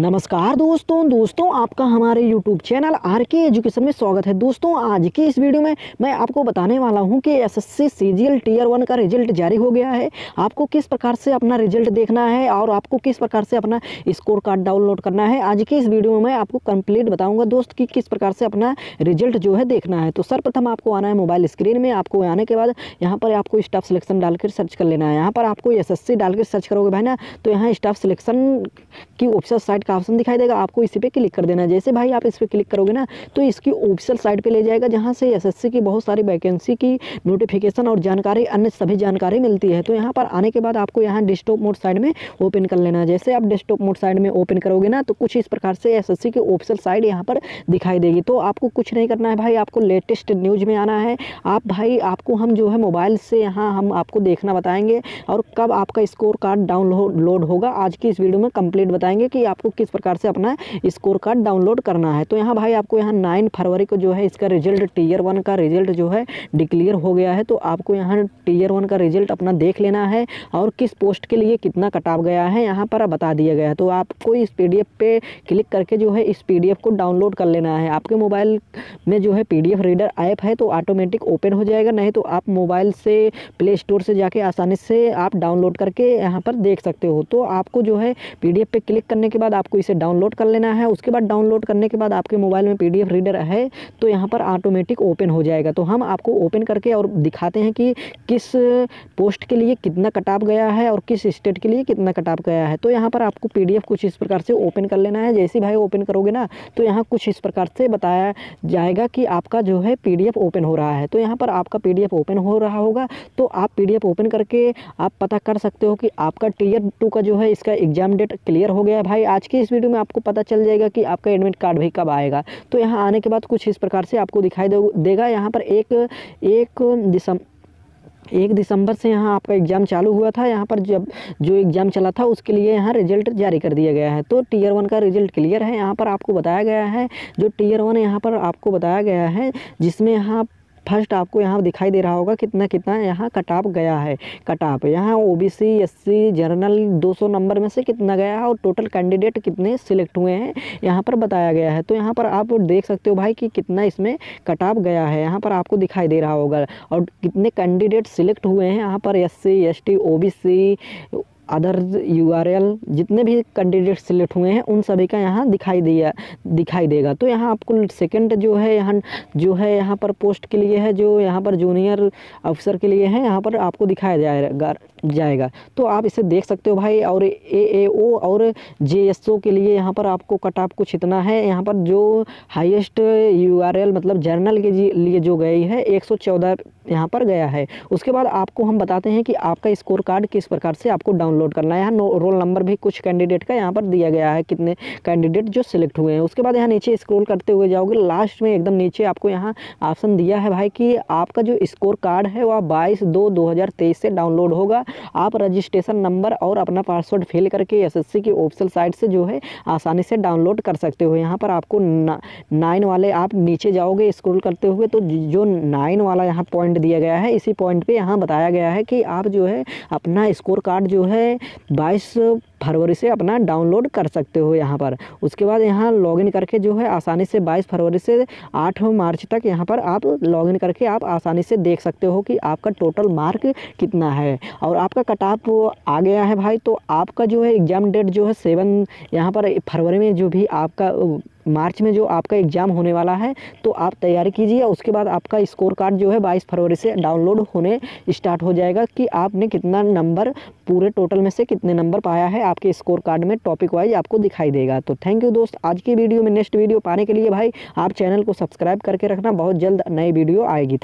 नमस्कार दोस्तों आपका हमारे YouTube channel R K education में स्वागत है। दोस्तों आज की इस वीडियो में मैं आपको बताने वाला हूं कि SSC CGL टीयर 1 का रिजल्ट जारी हो गया है। आपको किस प्रकार से अपना रिजल्ट देखना है और आपको किस प्रकार से अपना स्कोर कार्ड डाउनलोड करना है, आज की इस वीडियो में मैं आपको कंप्लीट बताऊँगा दोस्त कि किस प्रकार से अपना रिजल्ट जो है देखना है। तो सर्वप्रथम आपको आना है मोबाइल स्क्रीन में। आपको आने के बाद यहाँ पर आपको स्टाफ सिलेक्शन डालकर सर्च कर लेना है। यहाँ पर आपको SSC डालकर सर्च करोगे भाई ना, तो यहाँ स्टाफ सिलेक्शन की ऑप्शन साइड का ऑप्शन दिखाई देगा, आपको इसी पे क्लिक कर देना है। जैसे भाई आप इस पे क्लिक करोगे ना तो इसकी ऑफिशियल साइट पे ले जाएगा, जहां से SSC की बहुत सारी वैकेंसी की नोटिफिकेशन और जानकारी अन्य सभी जानकारी मिलती है। तो यहां पर आने के बाद आपको यहां डेस्कटॉप मोड साइड में ओपन कर लेना है। जैसे आप डेस्कटॉप मोड साइड में ओपन करोगे ना तो कुछ इस प्रकार से SSC की ऑफिशियल साइट यहाँ पर दिखाई देगी। तो आपको कुछ नहीं करना है भाई, आपको लेटेस्ट न्यूज़ में आना है। आप भाई आपको हम जो है मोबाइल से यहाँ हम आपको देखना बताएँगे और कब आपका स्कोर कार्ड डाउनलोड होगा आज की इस वीडियो में कंप्लीट बताएंगे कि आपको किस प्रकार से अपना स्कोर कार्ड डाउनलोड करना है। तो यहाँ भाई आपको यहाँ 9 फरवरी को जो है इसका रिजल्ट टीयर 1 का रिजल्ट जो है डिक्लेयर हो गया है। तो आपको यहाँ टीयर 1 का रिजल्ट अपना देख लेना है और किस पोस्ट के लिए कितना कट ऑफ गया है यहाँ पर बता दिया गया है। तो आपको इस PDF पे क्लिक करके जो है इस PDF को डाउनलोड कर लेना है। आपके मोबाइल में जो है PDF रीडर ऐप है तो ऑटोमेटिक ओपन हो जाएगा, नहीं तो आप मोबाइल से प्ले स्टोर से जाके आसानी से आप डाउनलोड करके यहाँ पर देख सकते हो। तो आपको जो है PDF पे क्लिक करने के बाद आपको इसे डाउनलोड कर लेना है। उसके बाद डाउनलोड करने के बाद आपके मोबाइल में PDF रीडर है तो यहाँ पर ऑटोमेटिक ओपन हो जाएगा। तो हम आपको ओपन करके और दिखाते हैं कि किस पोस्ट के लिए कितना कट ऑफ गया है और किस स्टेट के लिए कितना कट ऑफ गया है। तो यहाँ पर आपको PDF कुछ इस प्रकार से ओपन कर लेना है। जैसे भाई ओपन करोगे ना तो यहाँ कुछ इस प्रकार से बताया जाएगा कि आपका जो है PDF ओपन हो रहा है। तो यहाँ पर आपका PDF ओपन हो रहा होगा, तो आप PDF ओपन करके आप पता कर सकते हो कि आपका टीयर 2 का जो है इसका एग्जाम डेट क्लियर हो गया है। भाई आज की इस वीडियो में आपको पता चल जाएगा कि आपका एडमिट कार्ड भी कब आएगा। तो यहाँ आने के बाद कुछ इस प्रकार से आपको दिखाई देगा। यहाँ पर 1 दिसंबर से यहाँ आपका एग्ज़ाम चालू हुआ था। यहाँ पर जब जो एग्ज़ाम चला था उसके लिए यहाँ रिजल्ट जारी कर दिया गया है। तो टीयर 1 का रिजल्ट क्लियर है। यहाँ पर आपको बताया गया है जो टीयर 1 यहाँ पर आपको बताया गया है, जिसमें यहाँ फर्स्ट आपको यहाँ दिखाई दे रहा होगा कितना कितना यहाँ कट ऑफ गया है। कट ऑफ यहाँ OBC SC जनरल 200 नंबर में से कितना गया है और टोटल कैंडिडेट कितने सिलेक्ट हुए हैं यहाँ पर बताया गया है। तो यहाँ पर आप देख सकते हो भाई कि कितना इसमें कट ऑफ गया है, यहाँ पर आपको दिखाई दे रहा होगा और कितने कैंडिडेट सिलेक्ट हुए हैं। यहाँ पर SC ST OBC other URL जितने भी कैंडिडेट सिलेक्ट हुए हैं उन सभी का यहाँ दिखाई देगा। तो यहाँ आपको सेकंड जो है यहाँ पर पोस्ट के लिए है, जो यहाँ पर जूनियर अफसर के लिए है, यहाँ पर आपको दिखाया जाएगा। तो आप इसे देख सकते हो भाई। और AAO और JSO के लिए यहाँ पर आपको कट ऑफ कुछ इतना है। यहाँ पर जो हाईएस्ट URL मतलब जर्नल के लिए जो गई है 114 यहाँ पर गया है। उसके बाद आपको हम बताते हैं कि आपका स्कोर कार्ड किस प्रकार से आपको डाउनलोड करना है। यहाँ रोल नंबर भी कुछ कैंडिडेट का यहाँ पर दिया गया है, कितने कैंडिडेट जो सिलेक्ट हुए हैं। उसके बाद यहाँ नीचे स्क्रॉल करते हुए जाओगे, लास्ट में एकदम नीचे आपको यहाँ ऑप्शन दिया है भाई कि आपका जो स्कोर कार्ड है वह 22/2/2023 से डाउनलोड होगा। आप रजिस्ट्रेशन नंबर और अपना पासवर्ड फिल करके SSC की ऑफिशियल साइट से जो है आसानी से डाउनलोड कर सकते हो। यहाँ पर आपको 9 वाले आप नीचे जाओगे स्क्रॉल करते हुए तो जो 9 वाला यहाँ पॉइंट दिया गया है, इसी पॉइंट पे यहाँ बताया गया है कि आप जो है अपना स्कोर कार्ड जो है 22 फरवरी से अपना डाउनलोड कर सकते हो यहाँ पर। उसके बाद यहाँ लॉगिन करके जो है आसानी से 22 फरवरी से 8 मार्च तक यहाँ पर आप लॉगिन करके आप आसानी से देख सकते हो कि आपका टोटल मार्क कितना है और आपका कट ऑफ आ गया है भाई। तो आपका जो है एग्ज़ाम डेट जो है 7 यहाँ पर फरवरी में जो भी आपका मार्च में जो आपका एग्ज़ाम होने वाला है तो आप तैयारी कीजिए। उसके बाद आपका स्कोर कार्ड जो है 22 फरवरी से डाउनलोड होने स्टार्ट हो जाएगा कि आपने कितना नंबर पूरे टोटल में से कितने नंबर पाया है आपके स्कोर कार्ड में, टॉपिक वाइज आपको दिखाई देगा। तो थैंक यू दोस्त आज की वीडियो में। नेक्स्ट वीडियो पाने के लिए भाई आप चैनल को सब्सक्राइब करके रखना, बहुत जल्द नई वीडियो आएगी।